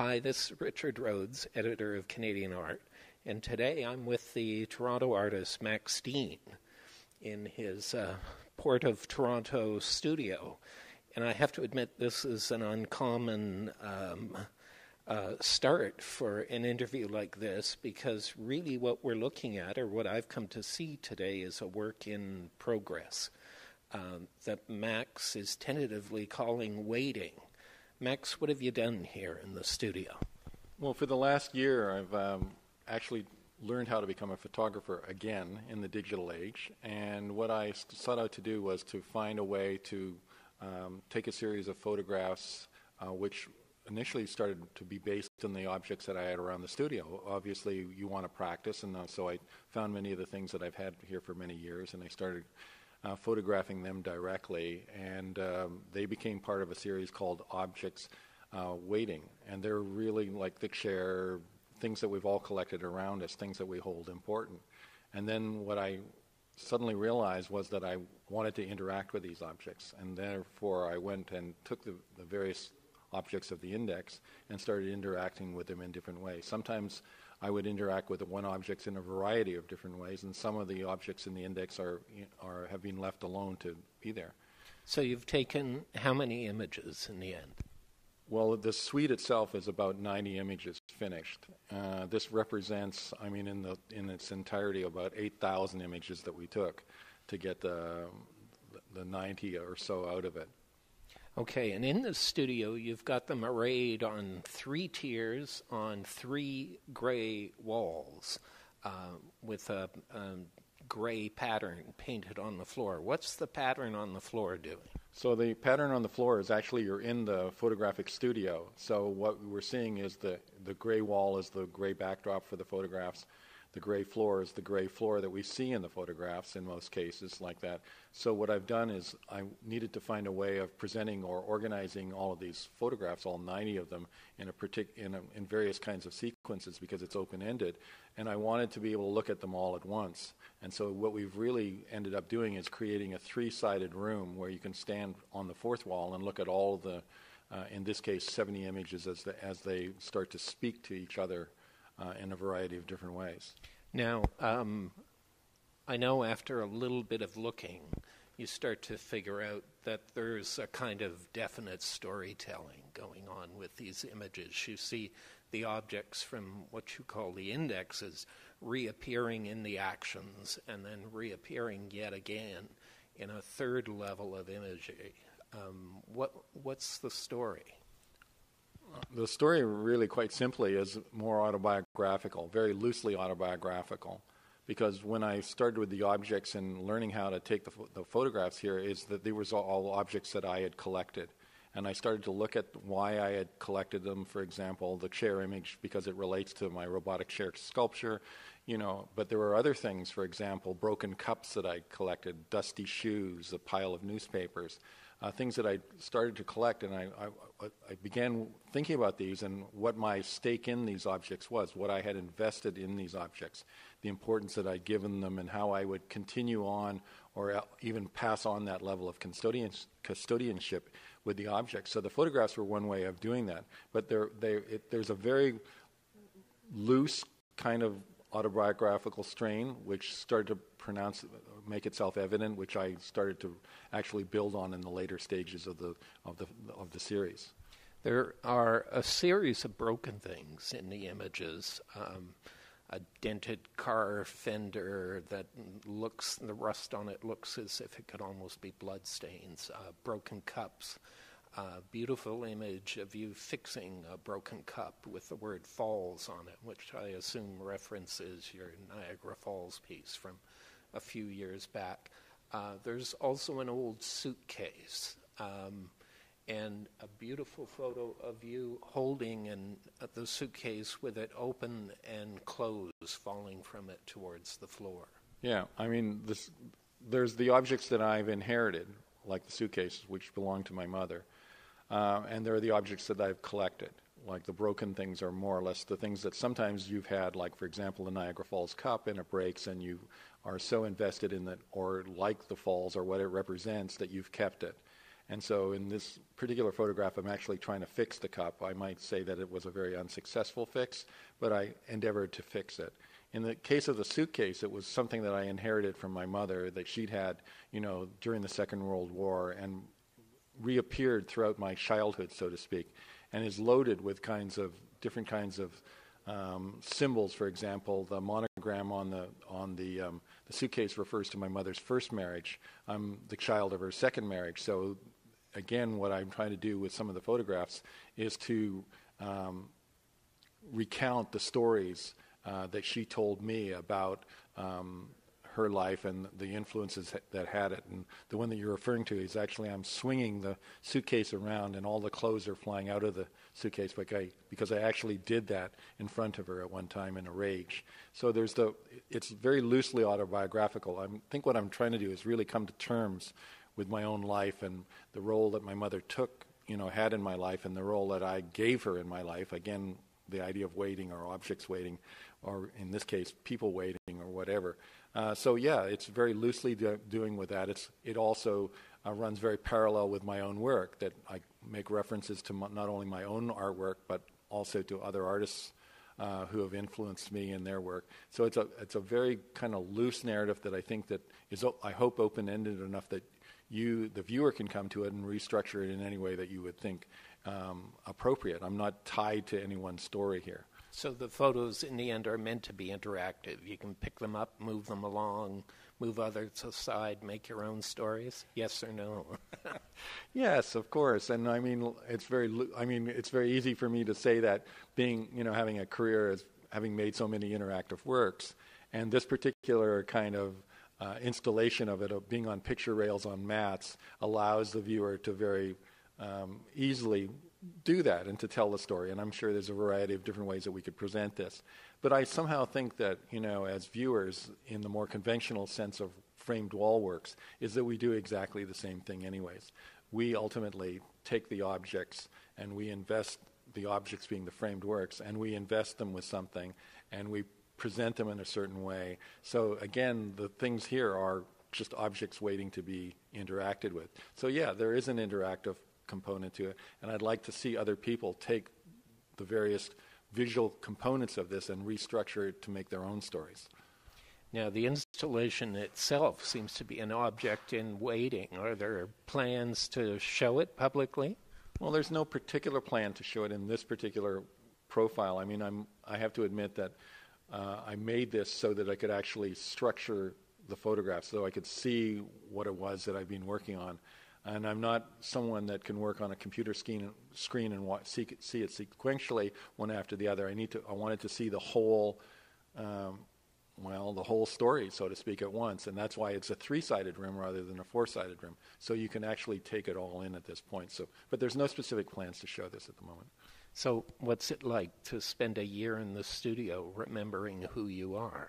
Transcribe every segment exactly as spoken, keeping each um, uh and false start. Hi, this is Richard Rhodes, editor of Canadian Art, and today I'm with the Toronto artist Max Dean in his uh, Port of Toronto studio. And I have to admit, this is an uncommon um, uh, start for an interview like this, because really what we're looking at, or what I've come to see today, is a work in progress um, that Max is tentatively calling waiting. Max, what have you done here in the studio? Well, for the last year, I've um, actually learned how to become a photographer again in the digital age. And what I sought out to do was to find a way to um, take a series of photographs, uh, which initially started to be based on the objects that I had around the studio. Obviously, you want to practice, and so I found many of the things that I've had here for many years, and I started Uh, photographing them directly, and um, they became part of a series called Objects uh, Waiting, and they're really like the chair, things that we've all collected around us, things that we hold important. And then what I suddenly realized was that I wanted to interact with these objects, and therefore I went and took the, the various objects of the index and started interacting with them in different ways. Sometimes I would interact with the one objects in a variety of different ways, and some of the objects in the index are, are have been left alone to be there. So you've taken how many images in the end? Well, the suite itself is about ninety images finished. Uh, this represents, I mean, in the in its entirety, about eight thousand images that we took to get the the ninety or so out of it. Okay, and in the studio, you've got them arrayed on three tiers on three gray walls uh, with a, a gray pattern painted on the floor. What's the pattern on the floor doing? So the pattern on the floor is actually you're in the photographic studio. So what we're seeing is the, the gray wall is the gray backdrop for the photographs. The gray floor is the gray floor that we see in the photographs in most cases like that. So what I've done is I needed to find a way of presenting or organizing all of these photographs, all ninety of them, in a partic- in, a, in various kinds of sequences, because it's open-ended. And I wanted to be able to look at them all at once. And so what we've really ended up doing is creating a three-sided room where you can stand on the fourth wall and look at all the, uh, in this case, seventy images as the, as they start to speak to each other Uh, in a variety of different ways. Now, um, I know after a little bit of looking, you start to figure out that there's a kind of definite storytelling going on with these images. You see the objects from what you call the indexes reappearing in the actions and then reappearing yet again in a third level of imagery. Um, what what's the story? The story really, quite simply, is more autobiographical, very loosely autobiographical, because when I started with the objects and learning how to take the, ph- the photographs here is that they were all objects that I had collected. And I started to look at why I had collected them, for example, the chair image, because it relates to my robotic chair sculpture, you know. But there were other things, for example, broken cups that I collected, dusty shoes, a pile of newspapers, Uh, things that I started to collect, and I, I, I began thinking about these and what my stake in these objects was, what I had invested in these objects, the importance that I'd given them, and how I would continue on or even pass on that level of custodians, custodianship with the objects. So the photographs were one way of doing that, but there, they, it, there's a very loose kind of autobiographical strain, which started to pronounce, make itself evident, which I started to actually build on in the later stages of the of the of the series. There are a series of broken things in the images: um, a dented car fender that looks, the rust on it looks as if it could almost be blood stains. Uh, broken cups. Uh, beautiful image of you fixing a broken cup with the word Falls on it, which I assume references your Niagara Falls piece from a few years back. Uh, there's also an old suitcase um, and a beautiful photo of you holding an, uh, the suitcase with it open and closed, falling from it towards the floor. Yeah, I mean, this, there's the objects that I've inherited, like the suitcases, which belong to my mother. Uh, and there are the objects that I've collected, like the broken things are more or less the things that sometimes you've had, like, for example, the Niagara Falls cup, and it breaks, and you are so invested in that, or like the falls or what it represents, that you've kept it. And so in this particular photograph, I'm actually trying to fix the cup. I might say that it was a very unsuccessful fix, but I endeavored to fix it. In the case of the suitcase, it was something that I inherited from my mother that she'd had, you know, during the Second World War and reappeared throughout my childhood, so to speak, and is loaded with kinds of different kinds of um, symbols. For example, the monogram on the on the, um, the suitcase refers to my mother's first marriage. I'm the child of her second marriage. So, again, what I'm trying to do with some of the photographs is to um, recount the stories Uh, that she told me about um, her life and the influences that had it. And the one that you're referring to is actually I'm swinging the suitcase around and all the clothes are flying out of the suitcase because I actually did that in front of her at one time in a rage. So there's the, it's very loosely autobiographical. I think what I'm trying to do is really come to terms with my own life and the role that my mother took, you know, had in my life and the role that I gave her in my life. Again, the idea of waiting or objects waiting, or in this case, people waiting or whatever. Uh, so yeah, it's very loosely do, doing with that. It's it also uh, runs very parallel with my own work that I make references to m- not only my own artwork but also to other artists uh, who have influenced me in their work. So it's a it's a very kind of loose narrative that I think that is o- I hope open ended enough that you the viewer can come to it and restructure it in any way that you would think Um, appropriate. I'm not tied to any one story here. So the photos in the end are meant to be interactive. You can pick them up, move them along, move others aside, make your own stories. Yes or no? Yes, of course. And I mean, it's very. I mean, it's very easy for me to say that, being you know, having a career as having made so many interactive works, and this particular kind of uh, installation of it, of being on picture rails on mats, allows the viewer to very Um, easily do that and to tell the story. And I'm sure there's a variety of different ways that we could present this. But I somehow think that, you know, as viewers, in the more conventional sense of framed wall works, is that we do exactly the same thing anyways. We ultimately take the objects and we invest, the objects being the framed works, and we invest them with something and we present them in a certain way. So again, the things here are just objects waiting to be interacted with. So yeah, there is an interactive component to it, and I'd like to see other people take the various visual components of this and restructure it to make their own stories. Now, the installation itself seems to be an object in waiting. Are there plans to show it publicly? Well, there's no particular plan to show it in this particular profile. I mean, I'm, I have to admit that uh, I made this so that I could actually structure the photographs, so I could see what it was that I've been working on. And I'm not someone that can work on a computer screen, screen and watch, see, see it sequentially one after the other. I need to. I wanted to see the whole, um, well, the whole story, so to speak, at once. And that's why it's a three-sided rim rather than a four-sided rim. So you can actually take it all in at this point. So, but there's no specific plans to show this at the moment. So what's it like to spend a year in the studio remembering who you are?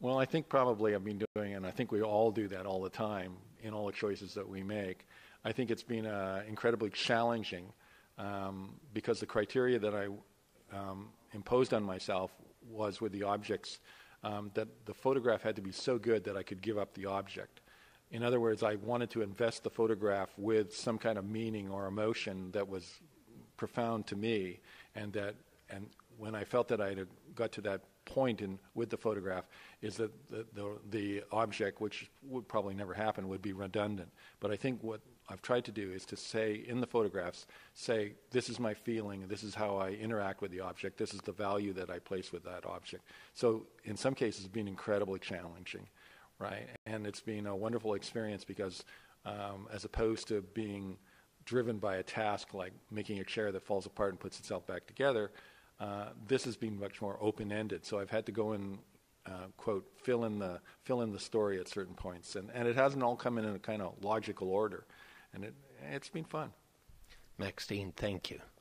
Well, I think probably I've been doing, and I think we all do that all the time in all the choices that we make. I think it's been uh, incredibly challenging um, because the criteria that I um, imposed on myself was with the objects um, that the photograph had to be so good that I could give up the object. In other words, I wanted to invest the photograph with some kind of meaning or emotion that was profound to me, and that, and when I felt that I had got to that point in with the photograph is that the, the the object, which would probably never happen, would be redundant. But I think what I've tried to do is to say in the photographs, say this is my feeling, this is how I interact with the object, this is the value that I place with that object. So in some cases it's been incredibly challenging, right? And it's been a wonderful experience because um, as opposed to being driven by a task like making a chair that falls apart and puts itself back together, Uh, this has been much more open-ended, so I've had to go and uh, quote fill in the fill in the story at certain points, and, and it hasn't all come in in a kind of logical order, and it it's been fun. Max Dean, thank you.